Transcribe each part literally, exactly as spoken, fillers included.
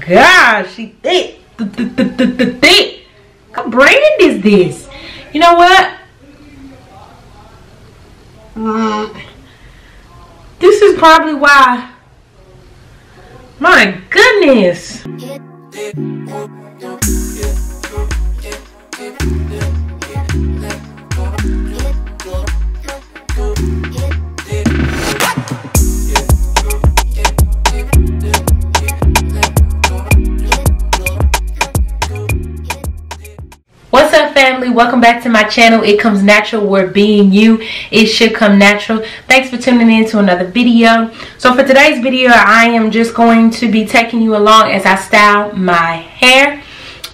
gosh, she thick, th th th th th thick. What brand is this? You know what? Mm. This is probably why. My goodness. What's up, family? Welcome back to my channel. It comes natural where being you, it should come natural. Thanks for tuning in to another video. So for today's video, I am just going to be taking you along as I style my hair.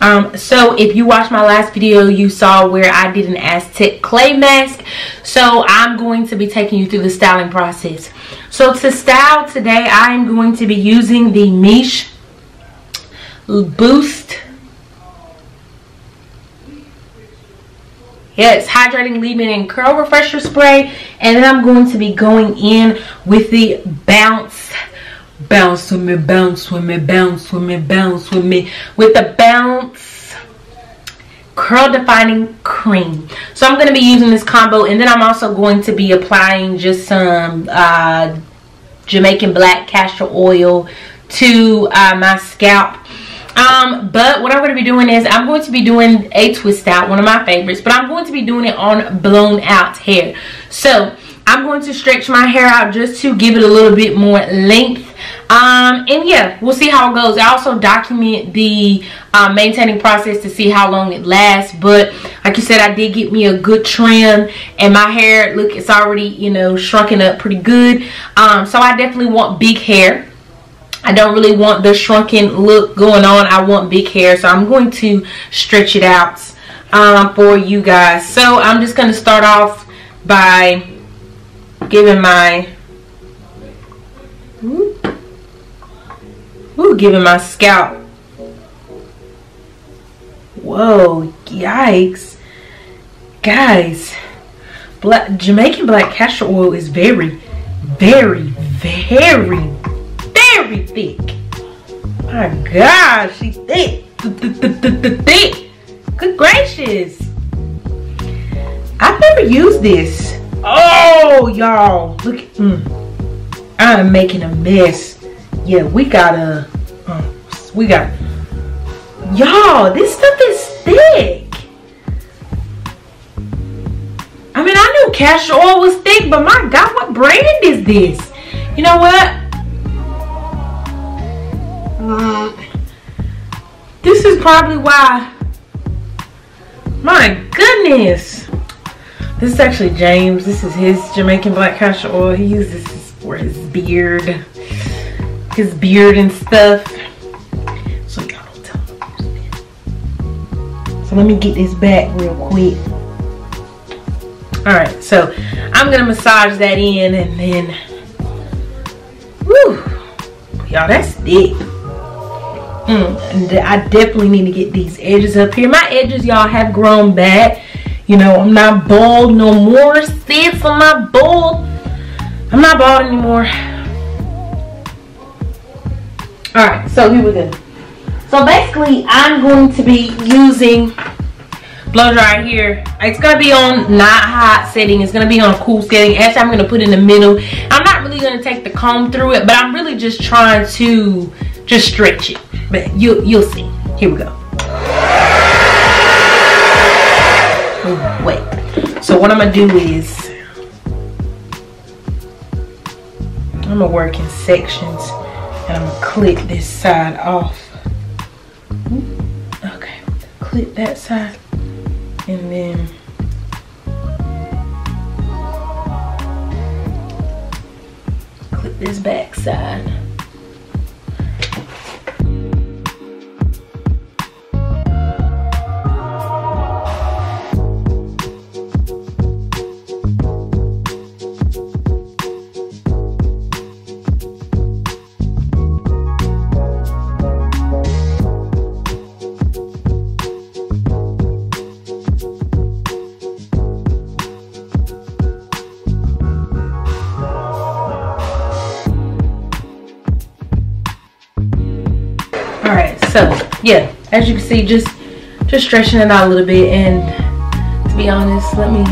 Um, so if you watched my last video, you saw where I did an Aztec clay mask. So I'm going to be taking you through the styling process. So to style today, I am going to be using the Miche Boost. Yes, hydrating leave-in and curl refresher spray, and then I'm going to be going in with the bounce, bounce with me, bounce with me, bounce with me, bounce with me, with the bounce curl defining cream. So I'm going to be using this combo, and then I'm also going to be applying just some uh, Jamaican black castor oil to uh, my scalp. Um, but what I'm going to be doing is I'm going to be doing a twist out, one of my favorites, but I'm going to be doing it on blown out hair. So I'm going to stretch my hair out just to give it a little bit more length. Um, and yeah, we'll see how it goes. I also document the uh, maintaining process to see how long it lasts. But like you said, I did get me a good trim, and my hair, look, it's already, you know, shrunken up pretty good. Um, so I definitely want big hair. I don't really want the shrunken look going on. I want big hair, so I'm going to stretch it out um, for you guys. So I'm just going to start off by giving my ooh, ooh, giving my scalp. Whoa, yikes, guys! Black, Jamaican black castor oil is very, very, very. Very thick. My gosh, she thick. Th th th th th thick. Good gracious. I've never used this. Oh, y'all. Look. Mm, I'm making a mess. Yeah, we gotta. Uh, we got. Y'all, this stuff is thick. I mean, I knew castor oil was thick, but my God, what brand is this? You know what? This is probably why. My goodness. This is actually James. This is his Jamaican black castor oil. He uses this for his beard. His beard and stuff. So y'all don't tell me. So let me get this back real quick. Alright, so I'm gonna massage that in, and then woo! Y'all, that's thick. Mm, and I definitely need to get these edges up here. My edges, y'all, have grown back. You know, I'm not bald no more. Sis, I'm not bald. I'm not bald anymore. Alright, so here we go. So basically, I'm going to be using blow dryer here. It's going to be on not hot setting. It's going to be on cool setting. Actually, I'm going to put in the middle. I'm not really going to take the comb through it, but I'm really just trying to just stretch it. But you, you'll see. Here we go. Ooh, wait. So what I'm going to do is I'm going to work in sections, and I'm going to clip this side off. Okay. Clip that side. And then clip this back side. Alright, so yeah, as you can see, just just stretching it out a little bit. And to be honest, let me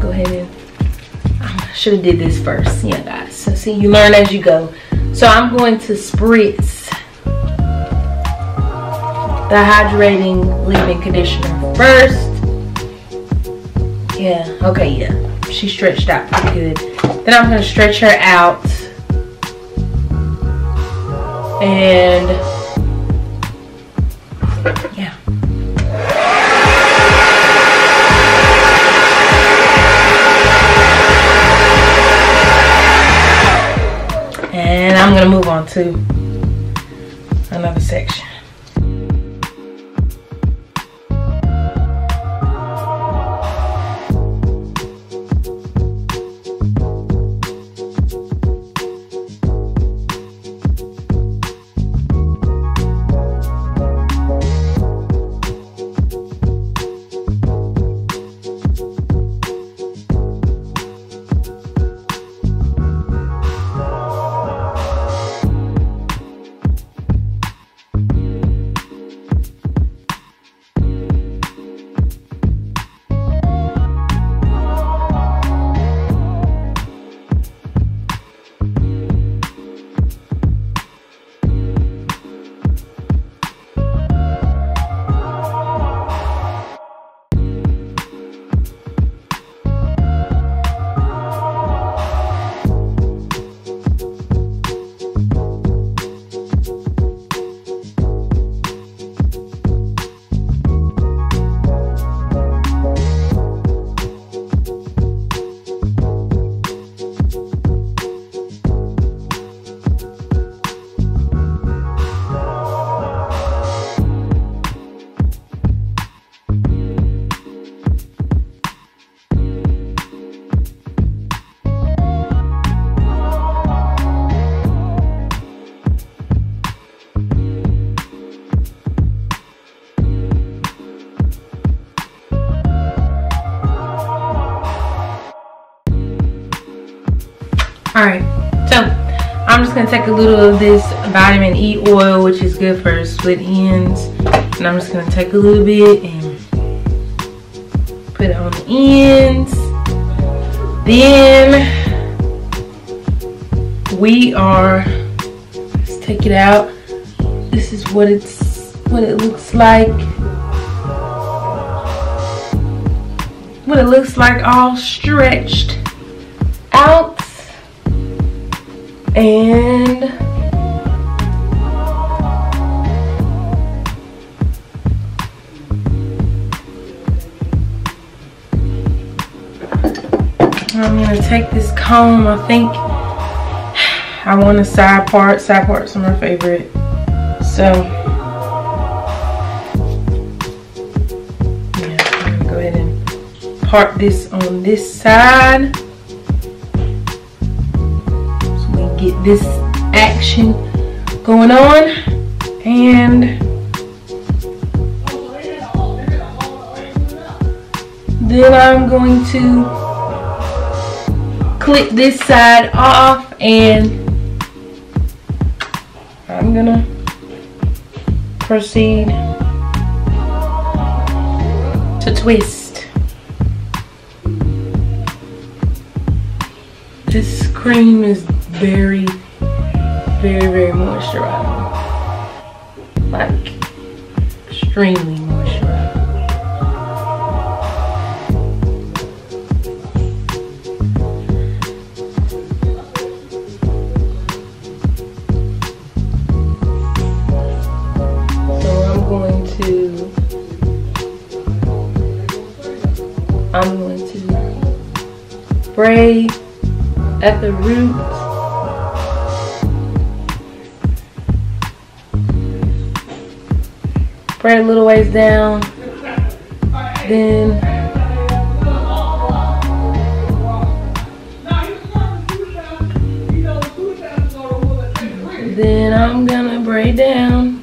go ahead and I should have did this first. Yeah, guys, so see, you learn as you go. So I'm going to spritz the hydrating leave-in conditioner first. Yeah, okay, yeah, she stretched out pretty good. Then I'm gonna stretch her out and yeah. And I'm gonna move on to another section. Alright, so I'm just going to take a little of this vitamin E oil, which is good for split ends. And I'm just going to take a little bit and put it on the ends. Then we are, let's take it out. This is what it's, what it looks like. What it looks like all stretched out. And I'm gonna take this comb. I think I want a side part. Side parts are my favorite. So yeah, I'm gonna go ahead and part this on this side. Get this action going on, and then I'm going to clip this side off, and I'm gonna proceed to twist this. Cream is very, very, very moisturizing. Like, extremely moisturizing. So I'm going to, I'm going to braid at the roots. Braid a little ways down, then then I'm gonna braid down